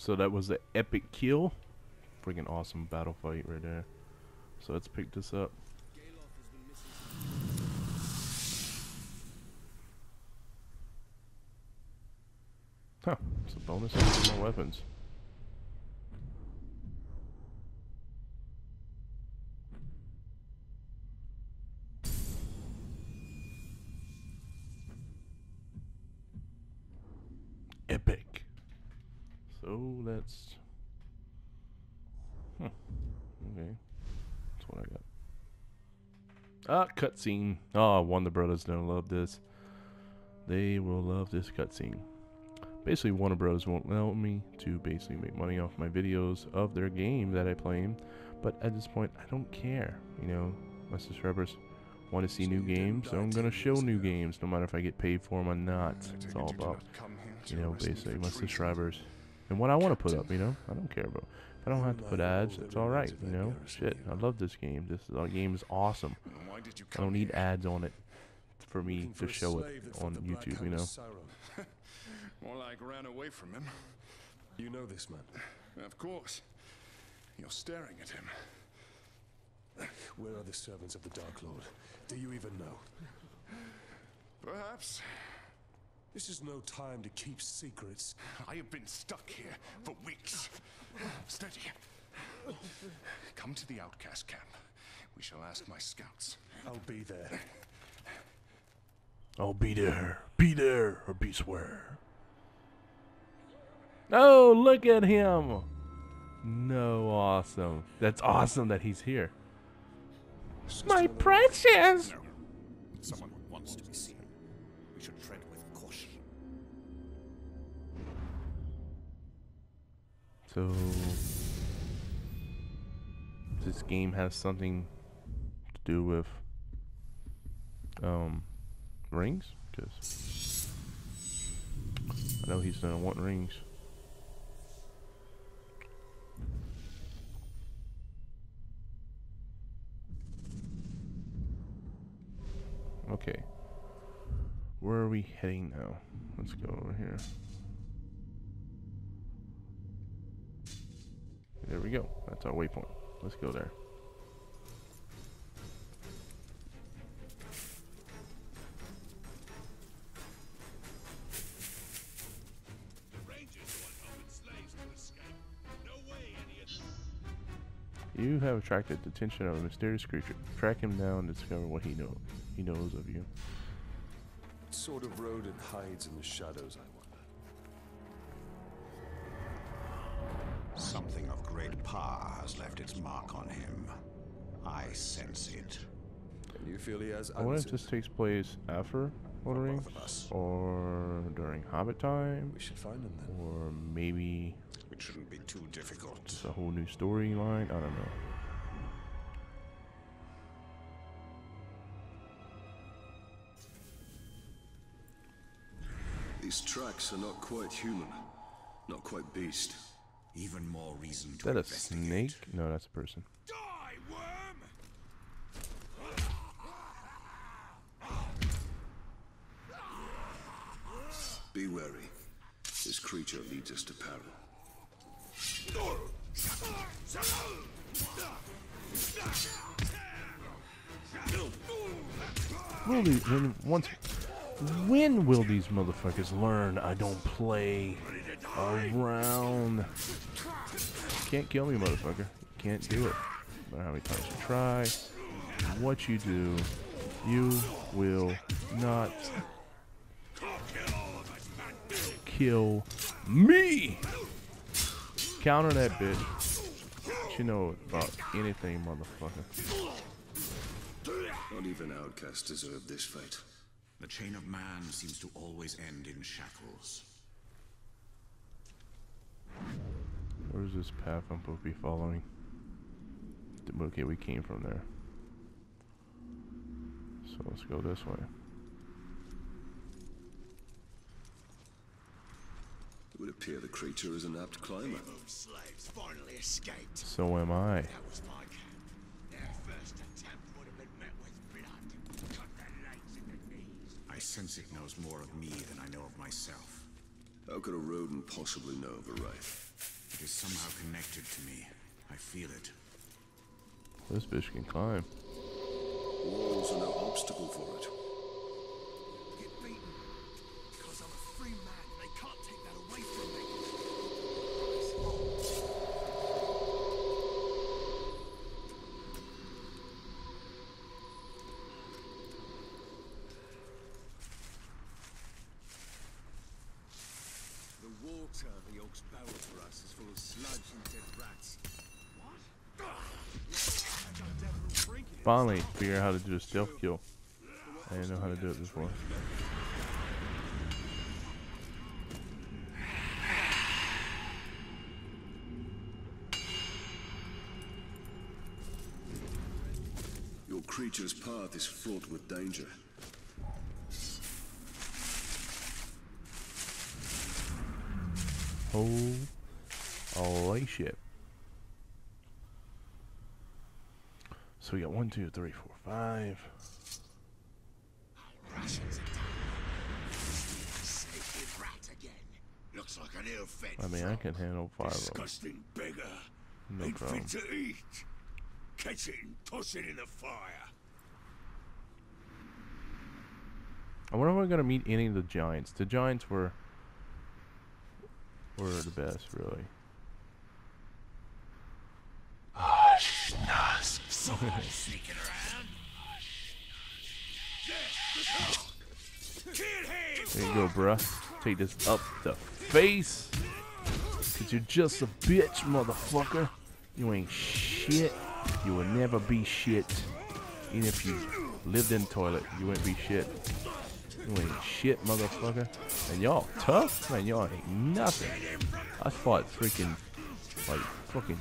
So that was the epic kill. Freaking awesome battle fight right there. So let's pick this up. Huh, it's a bonus for my weapons. Epic. So that's... huh. Okay. That's what I got. Ah, cutscene. Oh, Warner Brothers don't love this. They will love this cutscene. Basically, Warner Bros. Won't allow me to basically make money off my videos of their game that I play, but at this point, I don't care. You know, my subscribers want to see new games, so I'm going to show new games, no matter if I get paid for them or not. It's all about, you know, basically my subscribers and what I want to put up, you know. I don't care about. If I don't have to put ads, it's all right, you know. Shit, I love this game. This game is awesome. I don't need ads on it for me to show it on YouTube, you know. More like ran away from him. You know this man? Of course. You're staring at him. Where are the servants of the Dark Lord? Do you even know? Perhaps. This is no time to keep secrets. I have been stuck here for weeks. Steady. Come to the outcast camp. We shall ask my scouts. I'll be there. I'll be there, or be swear. Oh, look at him! No, awesome. That's awesome that he's here. My precious! No. Someone wants to be seen. We should tread with caution. So... this game has something to do with... rings? Because I know he's gonna want rings. Okay. Where are we heading now? Let's go over here. There we go. That's our waypoint. Let's go there. You have attracted the attention of a mysterious creature. Track him down and discover what he knows of you. What sort of road it hides in the shadows, I wonder? Something of great power has left its mark on him. I sense it. You feel he has answered? I wonder if this takes place after Lord of the Rings, or during Hobbit time. We should find him then. Or maybe... it shouldn't be too difficult. It's a whole new storyline. I don't know. These tracks are not quite human, not quite beast. Even more reason to investigate. Is that a snake? No, that's a person. Die, worm! Be wary. This creature leads us to peril. When will these motherfuckers learn I don't play around? Can't kill me, motherfucker. Can't do it. No matter how many times you try, what you do, you will not kill me. Counter that bitch. You know about anything, motherfucker. Not even outcasts deserve this fight. The chain of man seems to always end in shackles. Where's this path I'm supposed to be following? Okay, we came from there. So let's go this way. It would appear the creature is an apt climber. Slaves finally escaped. So am I. That was my camp. Their first attempt would have been met with blood. Cut their legs and their knees. I sense it knows more of me than I know of myself. How could a rodent possibly know of a wraith? is somehow connected to me. I feel it. This bitch can climb. Walls are no obstacle for it. Get beaten. Because I'm a free man. They can't take that away from me. The water the orcs bow for us is full of sludge and dead rats. Finally figure out how to do a stealth kill. I didn't know how to do it before. Your creature's path is fraught with danger. Holy shit. So we got 1, 2, 3, 4, 5. I mean, I can handle 5 of them. No problem. Catch it and toss it in the fire. I wonder if we're gonna meet any of the giants. The giants were the best, really. Sneaking around. There you go, bruh. Take this up the face. 'Cause you're just a bitch, motherfucker. You ain't shit. You will never be shit. Even if you lived in the toilet, you wouldn't be shit. You ain't shit, motherfucker. And y'all tough? Man, y'all ain't nothing. I fought freaking, like, fucking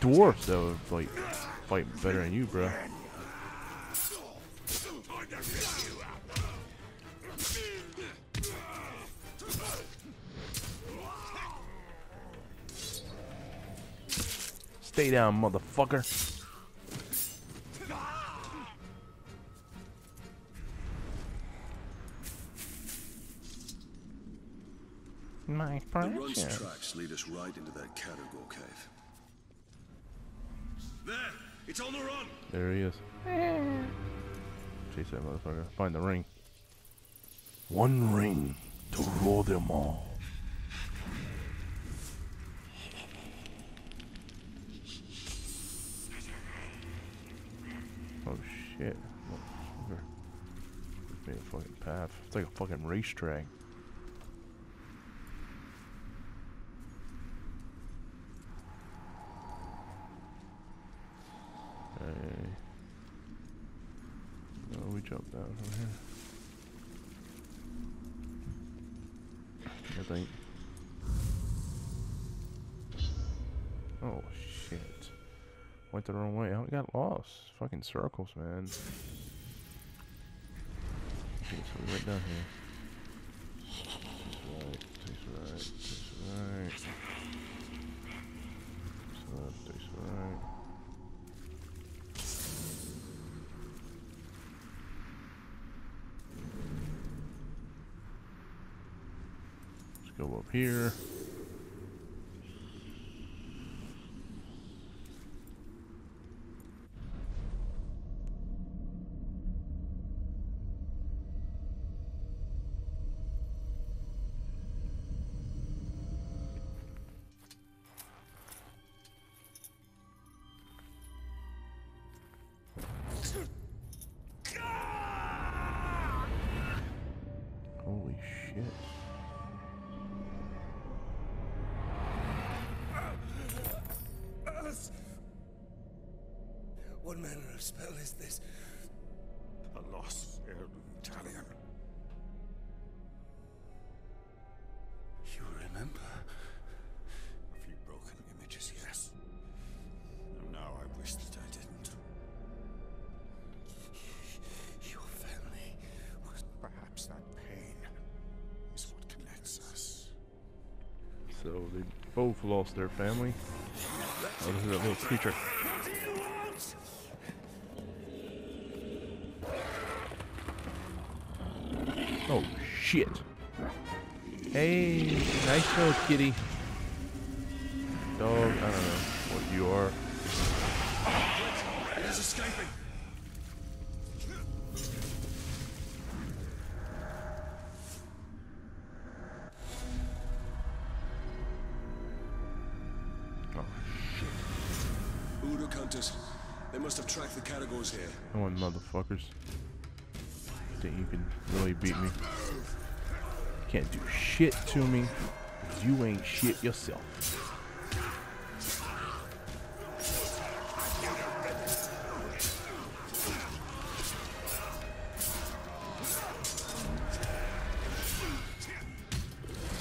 dwarfs that would like fight better than you, bro. Stay down, motherfucker. My friend. The road's tracks lead us right into that Caragor cave. There, it's on the run. There he is. Chase that motherfucker. Find the ring. One ring to rule them all. Oh shit! Motherfucker. Made a fucking path. It's like a fucking racetrack. Jump down from here, I think. Oh shit. Went the wrong way. I got lost. Fucking circles, man. Okay, so we went down here. Takes right. Go up here. Holy shit. What manner of spell is this? A lost Italian. You remember? A few broken images, yes. And now I wish that I didn't. Your family was perhaps that pain is what connects us. So they both lost their family. Oh, this is a little creature. Oh shit. Hey, nice little kitty. dog. I don't know what you are. It is escaping. Oh shit! Voodoo hunters. They must have tracked the categories here. Come on, motherfuckers! Think you can really beat me? Can't do shit to me. You ain't shit yourself.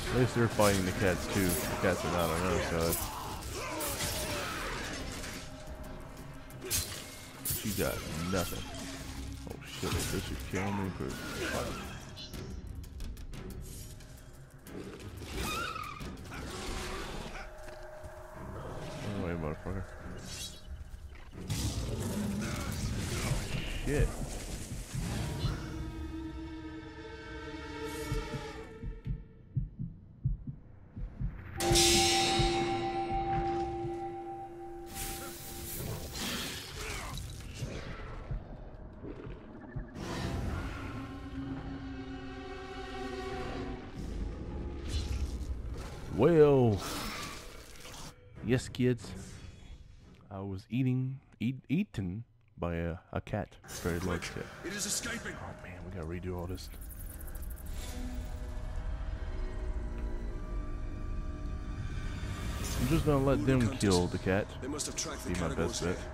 At least they're fighting the cats too. The cats are not on our side. She got nothing. Oh shit, this is killing me, but. Shit. Well, yes, kids. I was eaten by a cat. Very large cat. It is escaping. Oh man, we gotta redo all this. I'm just gonna let them kill the cat. They must have tracked the categories here. Be my best bet.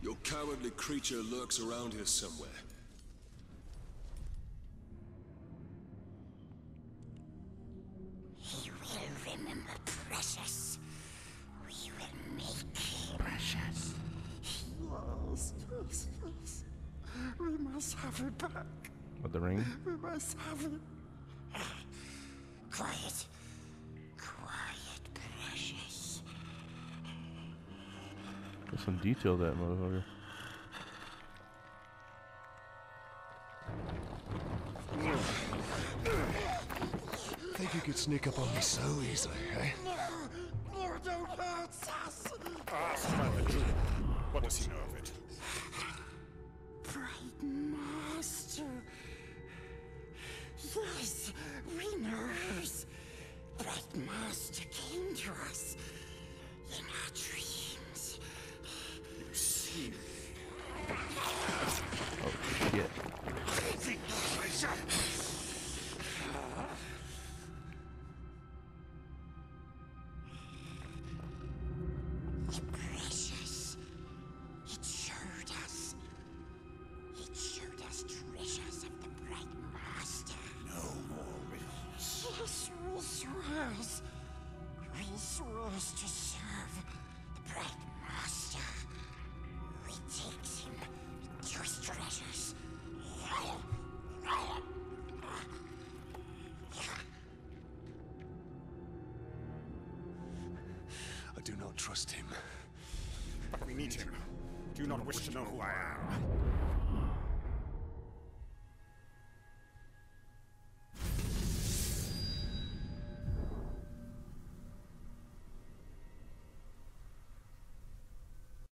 Your cowardly creature lurks around here somewhere. He will remember Precious. We will make him precious. He was useless. We must have it back. With the ring? We must have it. Quiet. Quiet, Precious. Put some detail that motherfucker. Think you could sneak up on me so easily, eh? No, no, don't hurt us. Ask about the truth. What does he know of it? Bright Master. Yes, we know hers. Bright Master came to us in our dreams. You see? Oh shit! Rules to serve the Bright Master. We take him to his treasures. I do not trust him. But we need him. Do not wish to know who I am.